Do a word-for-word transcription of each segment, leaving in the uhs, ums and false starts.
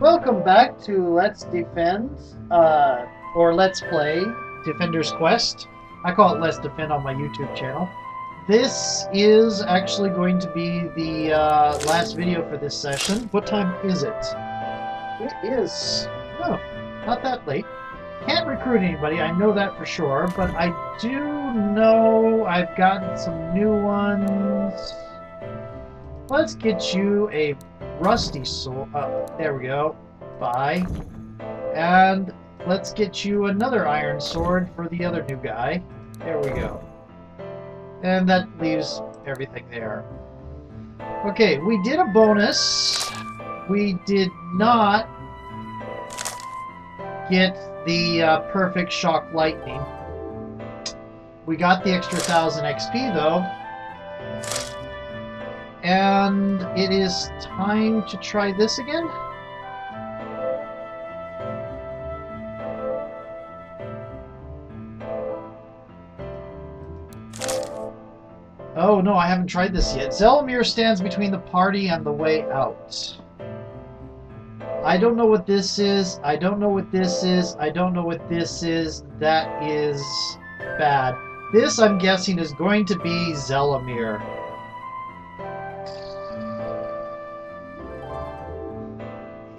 Welcome back to Let's Defend, uh, or Let's Play, Defender's Quest. I call it Let's Defend on my YouTube channel. This is actually going to be the uh, last video for this session. What time is it? It is... oh, not that late. Can't recruit anybody, I know that for sure, but I do know I've gotten some new ones. Let's get you a... Rusty Soul. Uh, there we go. Bye. And let's get you another Iron Sword for the other new guy. There we go. And that leaves everything there. Okay, we did a bonus. We did not get the uh, perfect shock lightning. We got the extra thousand X P though. And it is time to try this again. Oh no, I haven't tried this yet. Zelimir stands between the party and the way out. I don't know what this is. I don't know what this is. I don't know what this is. That is bad. This, I'm guessing, is going to be Zelimir.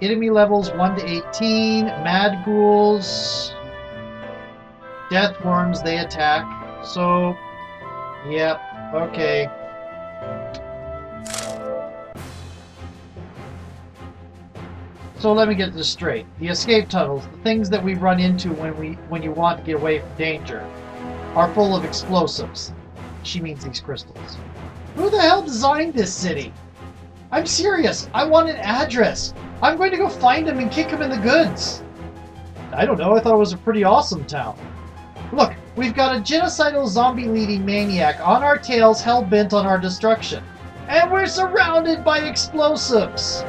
Enemy levels one to eighteen, mad ghouls, death worms, they attack. So, yep, okay. So let me get this straight. The escape tunnels, the things that we run into when we when you want to get away from danger, are full of explosives. She means these crystals. Who the hell designed this city? I'm serious, I want an address. I'm going to go find him and kick him in the goods! I don't know, I thought it was a pretty awesome town. Look, we've got a genocidal zombie-leading maniac on our tails, hell-bent on our destruction. And we're surrounded by explosives!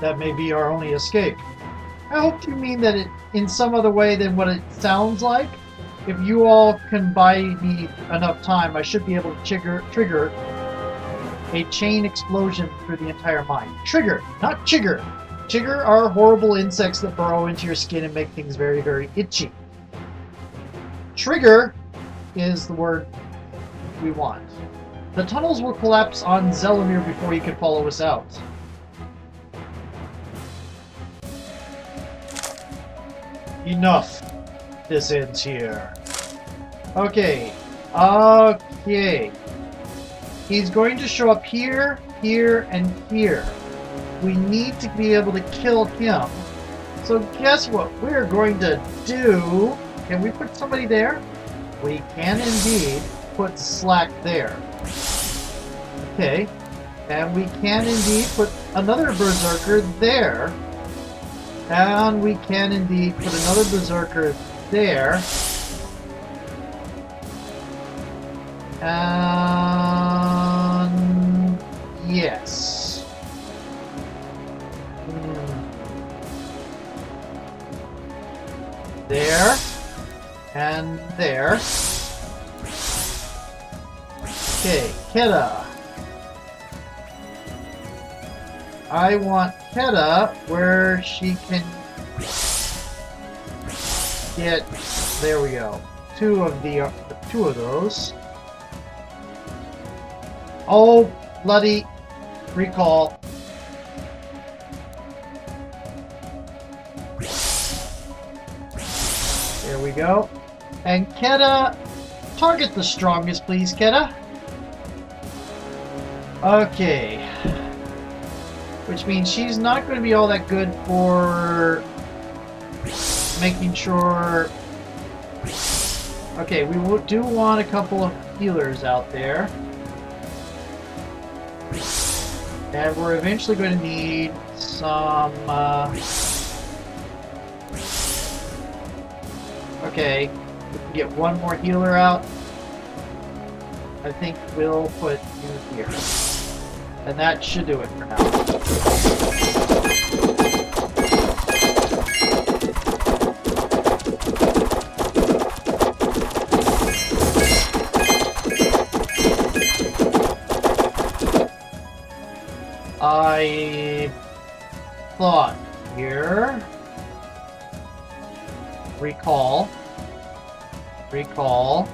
That may be our only escape. I hope you mean that it, in some other way than what it sounds like. If you all can buy me enough time, I should be able to trigger... trigger a chain explosion through the entire mine. Trigger, not chigger. Chigger are horrible insects that burrow into your skin and make things very, very itchy. Trigger is the word we want. The tunnels will collapse on Zelimir before you can follow us out. Enough. This ends here. Okay. Okay. He's going to show up here, here, and here. We need to be able to kill him. So guess what we're going to do? Can we put somebody there? We can indeed put Slack there. Okay. And we can indeed put another Berserker there. And we can indeed put another Berserker there. And... yes. Mm. There. And there. Okay, Ketta. I want Ketta where she can get, there we go, two of the, uh, two of those. Oh, bloody... recall. There we go. And Ketta, target the strongest, please, Ketta. Okay. Which means she's not going to be all that good for making sure... okay, we do want a couple of healers out there. And we're eventually going to need some, uh... okay, if we can get one more healer out, I think we'll put you here. And that should do it for now. I thought here. Recall. Recall.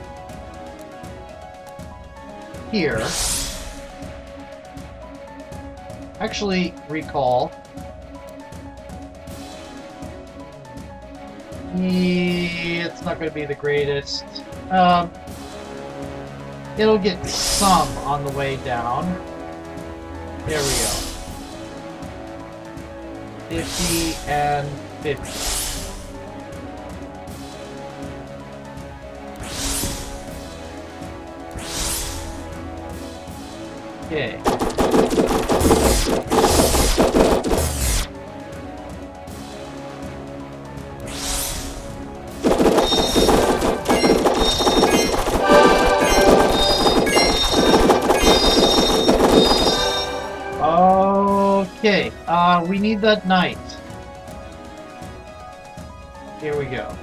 Here. Actually, recall. Yeah, it's not going to be the greatest. Um, it'll get some on the way down. There we go. fifty and fifty. Okay. Okay, uh, we need that knight. Here we go.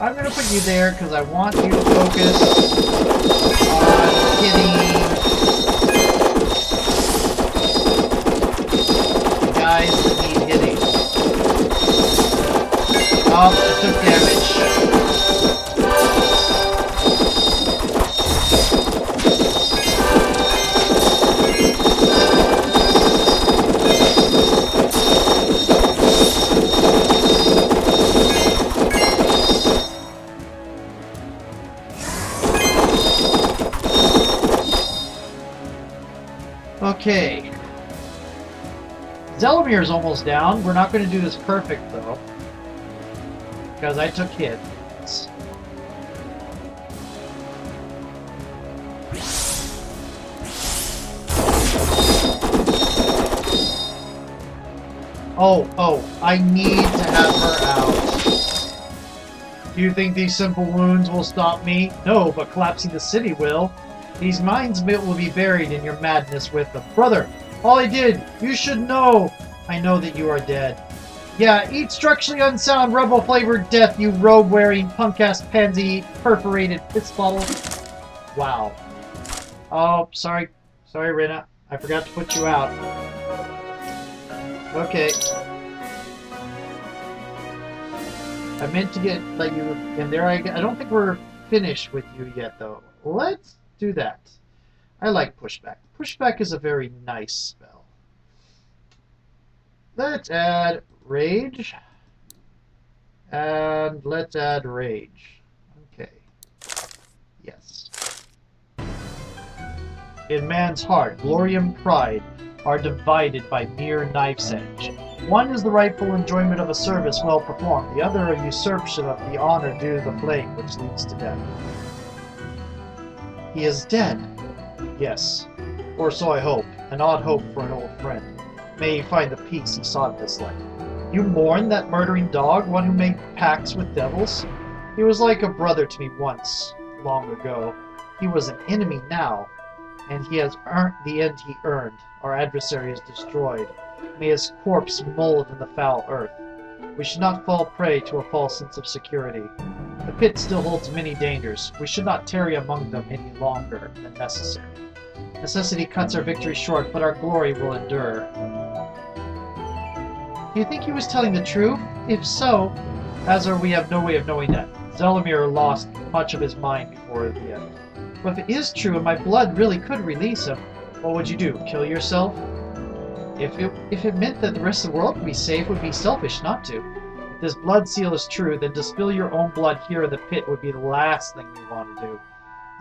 I'm gonna put you there because I want you to focus on hitting the guys that need hitting. Oh, I took damage. Okay, Zelimir is almost down. We're not going to do this perfect though, because I took hits. Oh, oh, I need to have her out. Do you think these simple wounds will stop me? No, but collapsing the city will. These mines will be buried in your madness with them. Brother, all I did, you should know. I know that you are dead. Yeah, eat structurally unsound, rebel-flavored death, you robe-wearing, punk-ass pansy, perforated piss bottle. Wow. Oh, sorry. Sorry, Rena. I forgot to put you out. Okay. I meant to get, like, you... And there I... I don't think we're finished with you yet, though. Let's... do that. I like pushback. Pushback is a very nice spell. Let's add rage. And let's add rage. Okay. Yes. In man's heart, glory and pride are divided by mere knife's edge. One is the rightful enjoyment of a service well performed. The other a usurpation of the honor due to the flame which leads to death. He is dead. Yes. Or so I hope. An odd hope for an old friend. May he find the peace he sought this life. You mourn that murdering dog, one who made pacts with devils? He was like a brother to me once, long ago. He was an enemy now, and he has earned the end he earned. Our adversary is destroyed. May his corpse mold in the foul earth. We should not fall prey to a false sense of security. The pit still holds many dangers. We should not tarry among them any longer than necessary. Necessity cuts our victory short, but our glory will endure. Do you think he was telling the truth? If so, Azra, we have no way of knowing that. Zelimir lost much of his mind before the end. But if it is true and my blood really could release him, what would you do? Kill yourself? If it, if it meant that the rest of the world would be safe, it would be selfish not to. If this blood seal is true, then to spill your own blood here in the pit would be the last thing we want to do.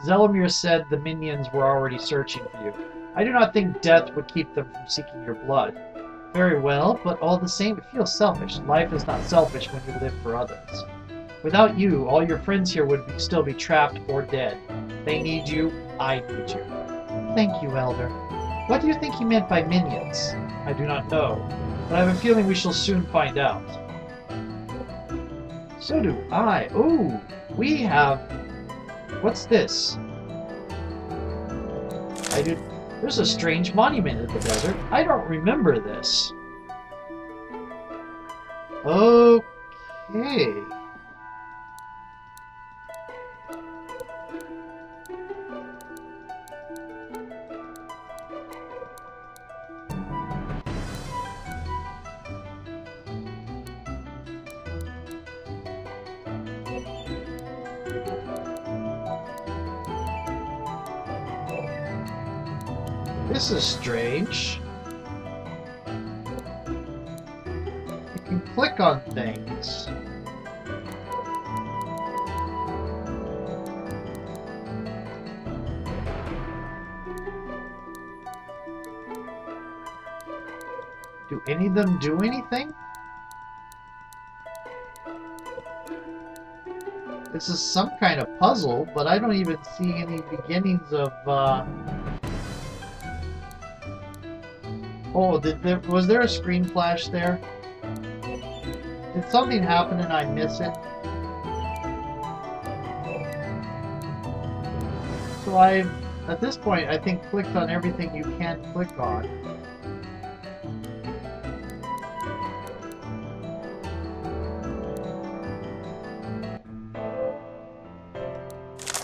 Zelimir said the minions were already searching for you. I do not think death would keep them from seeking your blood. Very well, but all the same, it feels selfish. Life is not selfish when you live for others. Without you, all your friends here would be, still be trapped or dead. They need you. I need you. Thank you, Elder. What do you think he meant by minions? I do not know, but I have a feeling we shall soon find out. So do I. Ooh, we have... What's this? I do... There's a strange monument in the desert. I don't remember this. Okay. This is strange. You can click on things. Do any of them do anything? This is some kind of puzzle, but I don't even see any beginnings of, uh... Oh, did there... was there a screen flash there? Did something happen and I miss it? So I've, at this point, I think clicked on everything you can click on.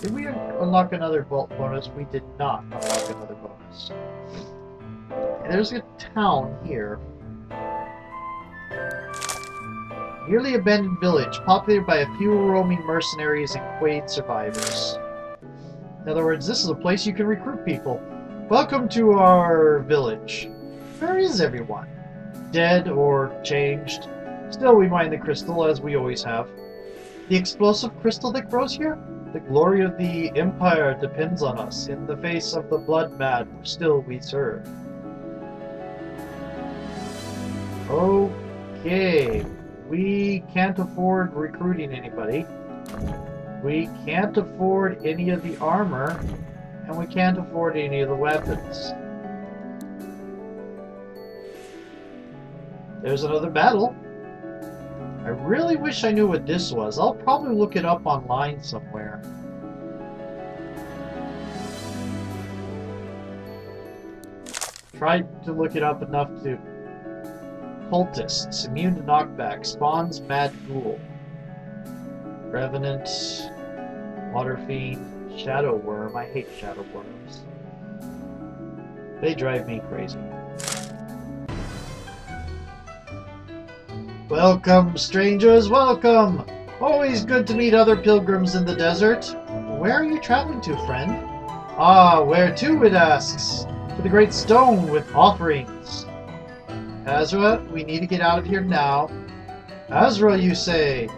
Did we unlock another vault bonus? We did not unlock another bonus. There's a town here. Nearly abandoned village, populated by a few roaming mercenaries and Quaid survivors. In other words, this is a place you can recruit people. Welcome to our village. Where is everyone? Dead or changed? Still, we mine the crystal, as we always have. The explosive crystal that grows here? The glory of the Empire depends on us. In the face of the blood mad, still we serve. Okay. We can't afford recruiting anybody. We can't afford any of the armor. And we can't afford any of the weapons. There's another battle. I really wish I knew what this was. I'll probably look it up online somewhere. Tried to look it up enough to... Cultists, immune to knockback, spawns mad ghoul. Revenant, water fiend, shadow worm. I hate shadow worms. They drive me crazy. Welcome, strangers, welcome! Always good to meet other pilgrims in the desert. Where are you traveling to, friend? Ah, where to, it asks. To the great stone with offerings. Azra, we need to get out of here now. Azra, you say?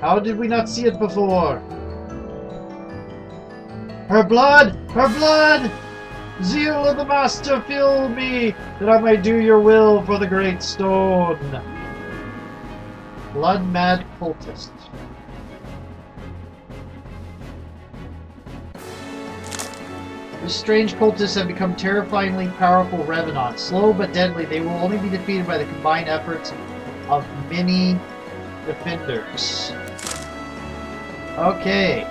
How did we not see it before? Her blood! Her blood! Zeal of the Master, fill me, that I may do your will for the great stone. Blood mad cultist. The strange cultists have become terrifyingly powerful revenants. Slow but deadly, they will only be defeated by the combined efforts of many defenders. Okay.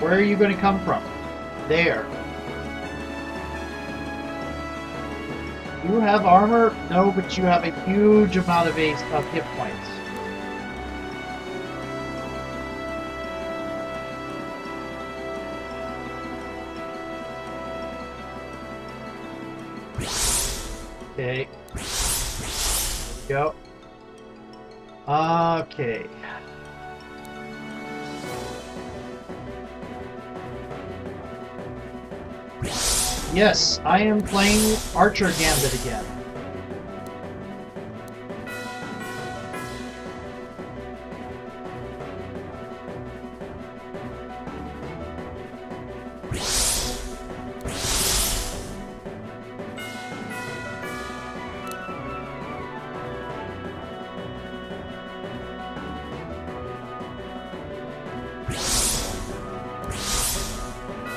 Where are you going to come from? There. You have armor? No, but you have a huge amount of hit points. Okay. There we go. Okay. Yes, I am playing Archer Gambit again.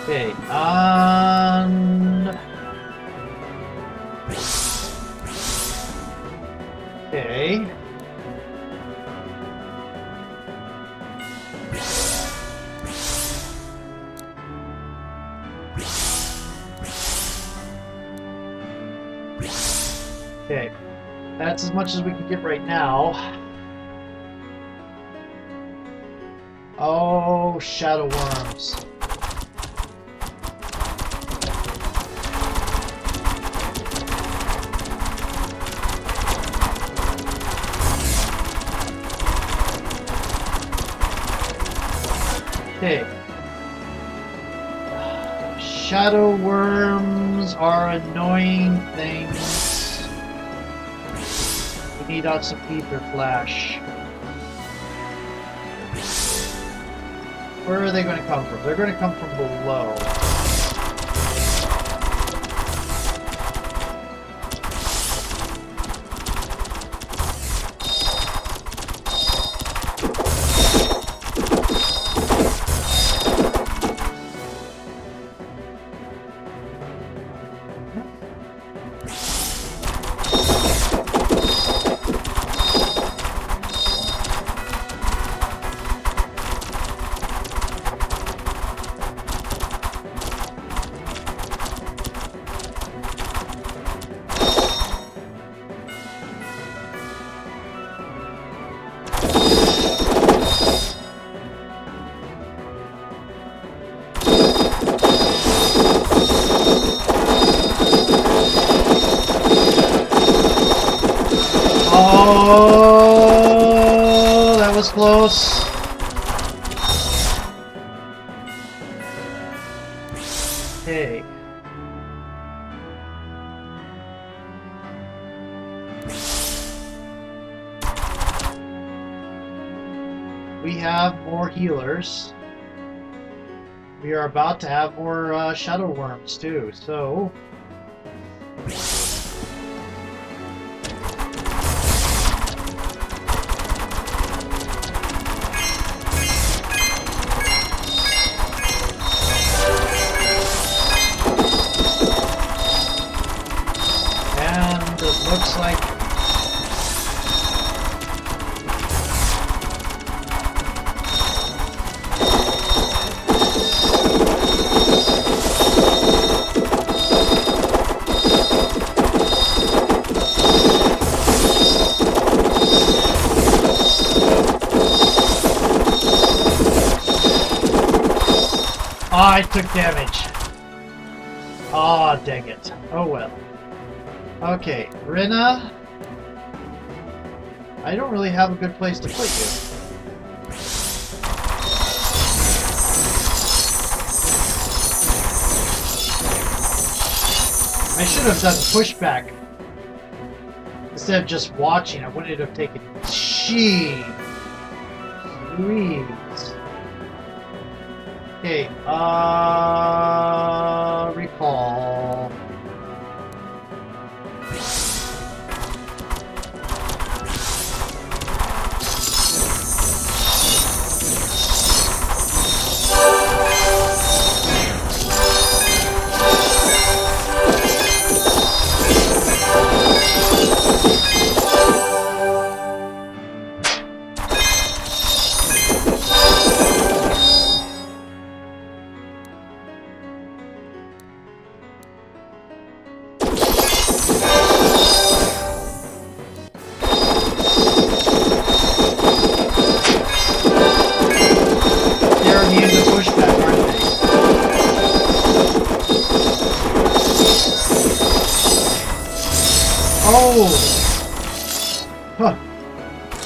Okay, um... okay... Okay, that's as much as we can get right now. Oh, shadow worms. Okay. Uh, shadow worms are annoying things. We need lots of ether flash. Where are they going to come from? They're going to come from below. Close. Okay. We have more healers. We are about to have more uh, shadow worms too, so... I took damage. Ah, oh, dang it. Oh well. Okay, Rena. I don't really have a good place to put you. I should have done pushback. Instead of just watching, I wouldn't have taken... Jeez. Please. Okay, uh, recall.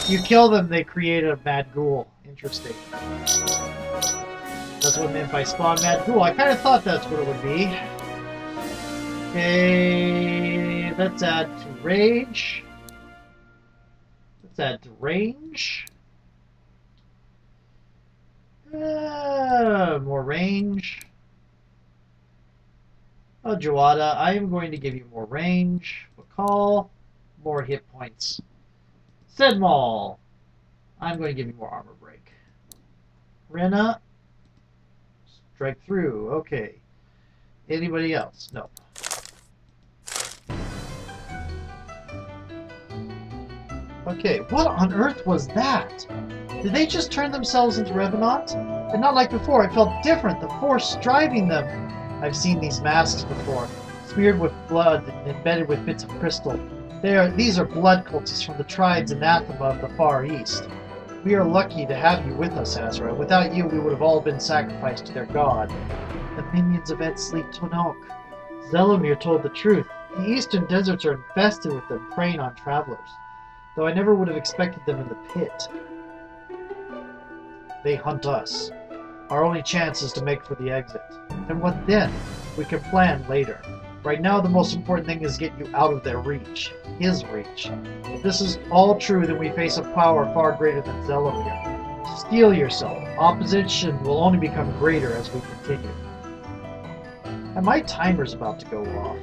You kill them, they create a mad ghoul. Interesting. That's what I meant by spawn mad ghoul. I kind of thought that's what it would be. Okay, let's add to rage. Let's add to range. Uh, more range. Oh, Jawada, I am going to give you more range. We'll call more hit points. Sedmal, I'm going to give you more armor break. Rena, strike through. Okay. Anybody else? No. Okay, what on earth was that? Did they just turn themselves into Revenant? And not like before, it felt different. The force driving them. I've seen these masks before, smeared with blood and embedded with bits of crystal. They are, these are blood cultists from the tribes anathema of the Far East. We are lucky to have you with us, Azra. Without you, we would have all been sacrificed to their god. The minions of Etsli Tonok. Zelimir told the truth. The eastern deserts are infested with them, preying on travelers. Though I never would have expected them in the pit. They hunt us. Our only chance is to make for the exit. And what then? We can plan later. Right now, the most important thing is get you out of their reach. His reach. If this is all true, then we face a power far greater than Zelimir. Steel yourself. Opposition will only become greater as we continue. And my timer's about to go off.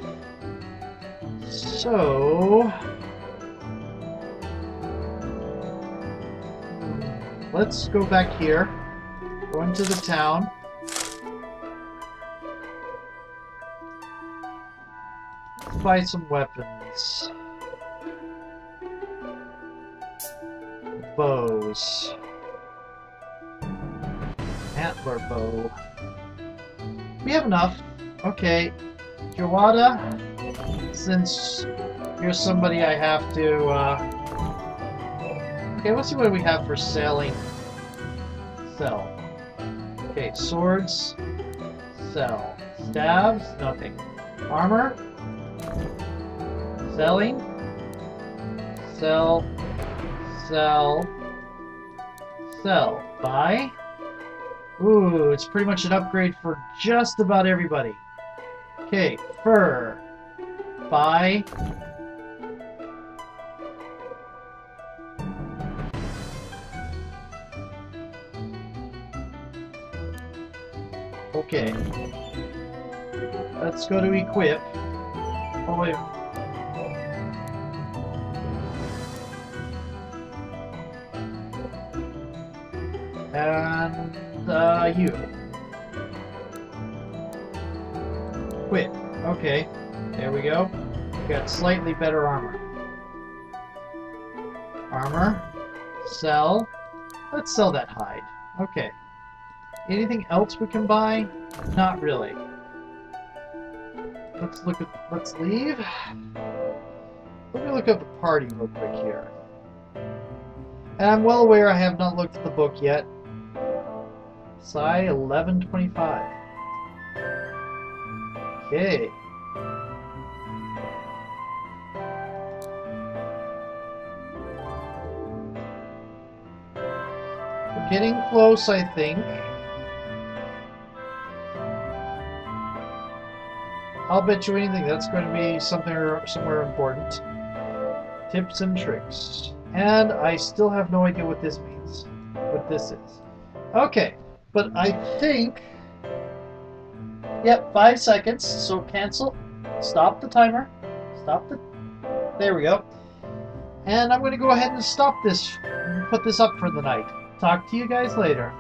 So... let's go back here. Go into the town. Buy some weapons. Bows. Antler bow. We have enough. Okay. Jawada, since you're somebody I have to, uh... okay, let's see what we have for selling. Sell. Okay, swords. Sell. Stabs? Nothing. Armor? Selling. Sell. Sell. Sell. Buy. Ooh, it's pretty much an upgrade for just about everybody. Okay, fur. Buy. Okay. Let's go to equip. Oh, wait. And, uh, you. Quit. Okay. There we go. We got slightly better armor. Armor. Sell. Let's sell that hide. Okay. Anything else we can buy? Not really. Let's look at... let's leave. Let me look up the party real quick here. And I'm well aware I have not looked at the book yet. Psi eleven twenty-five. Okay. We're getting close, I think. I'll bet you anything that's going to be something or somewhere important. Tips and tricks. And I still have no idea what this means. What this is. Okay. But I think... yep, five seconds. So cancel. Stop the timer. Stop the... there we go. And I'm going to go ahead and stop this. Put this up for the night. Talk to you guys later.